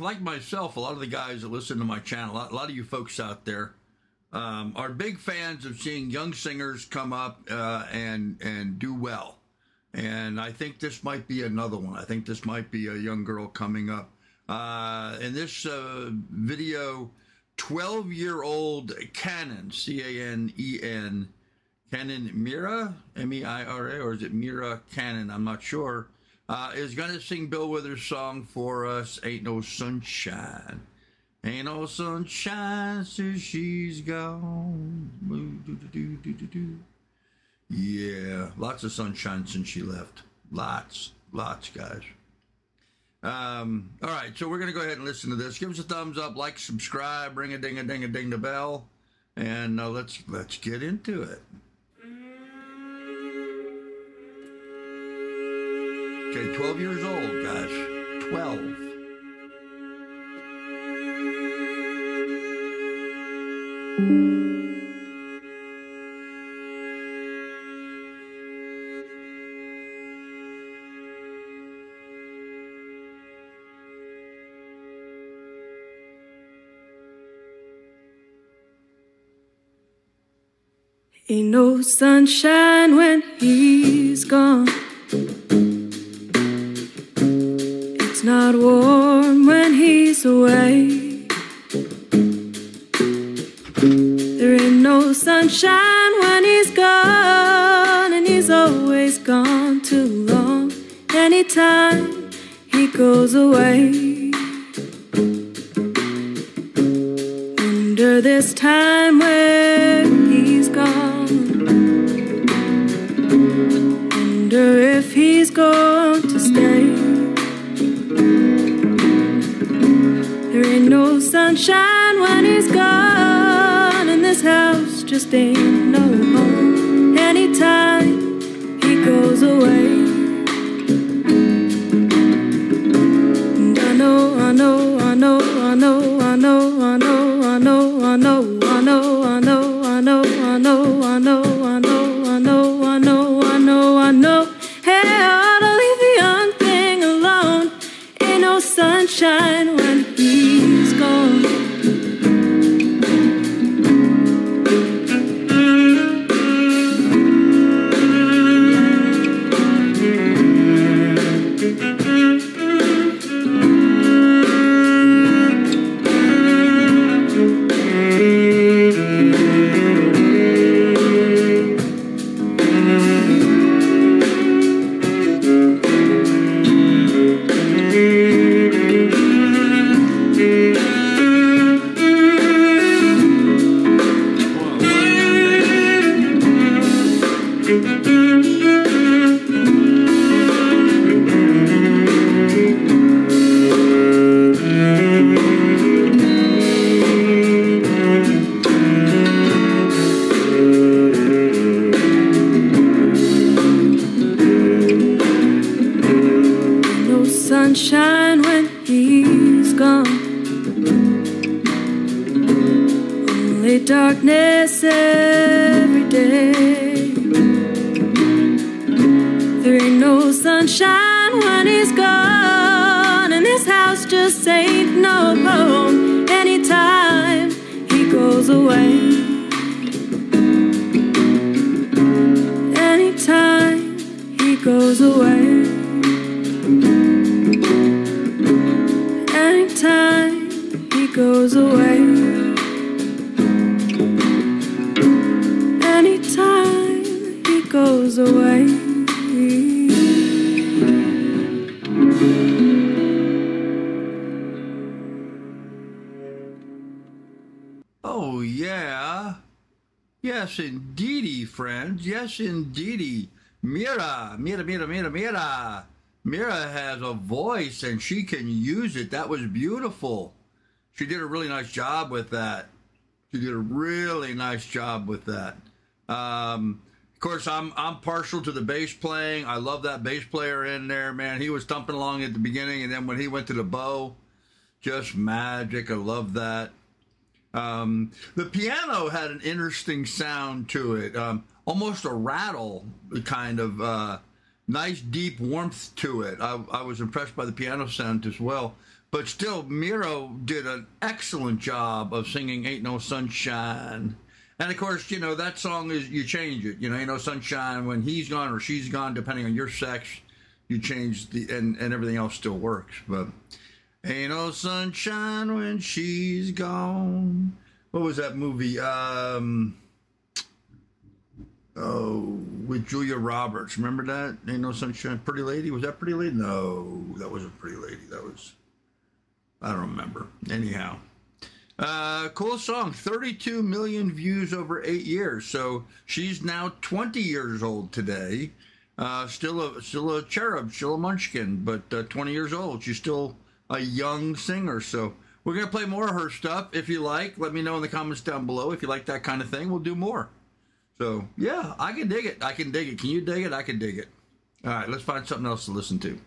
like myself, a lot of the guys that listen to my channel, a lot of you folks out there, are big fans of seeing young singers come up and do well. And I think this might be another one. I think this might be a young girl coming up. In this video, 12-year-old Canen, C-A-N-E-N, Canen Meira, M-E-I-R-A, or is it Meira Canen? I'm not sure. Is going to sing Bill Withers' song for us, Ain't No Sunshine. Ain't no sunshine since she's gone. Yeah, lots of sunshine since she left. Lots, guys. All right, so we're going to go ahead and listen to this. Give us a thumbs up, like, subscribe, ring a ding the bell, and let's get into it. Okay, 12 years old, guys. 12. Ain't no sunshine when he's gone. It's not warm when he's away. There ain't no sunshine when he's gone, and he's always gone too long. Anytime he goes away, under this time where he's gone. Wonder if he's going to stay. There ain't no sunshine when he's gone, and this house just ain't no home anytime he goes away. And I know. Hey, I oughta leave the young thing alone. Ain't no sunshine when he's gone. Sunshine when he's gone. Only darkness every day. There ain't no sunshine when he's gone, and this house just ain't no home anytime he goes away. Anytime he goes away. Time he goes away. Anytime he goes away. Oh yeah. Yes indeedy, friends. Yes indeedy. Meira. Meira has a voice, and she can use it. That was beautiful. She did a really nice job with that. Of course, I'm partial to the bass playing. I love that bass player in there, man. He was thumping along at the beginning, and then when he went to the bow, just magic. I love that. The piano had an interesting sound to it, almost a rattle kind of nice deep warmth to it. I was impressed by the piano sound as well. But still, Meira did an excellent job of singing Ain't No Sunshine. And of course, you know, that song is, you change it. You know, Ain't No Sunshine when he's gone or she's gone, depending on your sex, you change the, and everything else still works. But Ain't No Sunshine when she's gone. What was that movie? With Julia Roberts. Remember that? Ain't No Sunshine. Pretty Lady? Was that Pretty Lady? No, that wasn't Pretty Lady. That was, I don't remember. Anyhow, cool song. 32 million views over 8 years. So she's now 20 years old today. Still a cherub, still a munchkin, but 20 years old. She's still a young singer. So we're going to play more of her stuff. If you like, let me know in the comments down below. If you like that kind of thing, we'll do more. So yeah, I can dig it. I can dig it. Can you dig it? I can dig it. All right, let's find something else to listen to.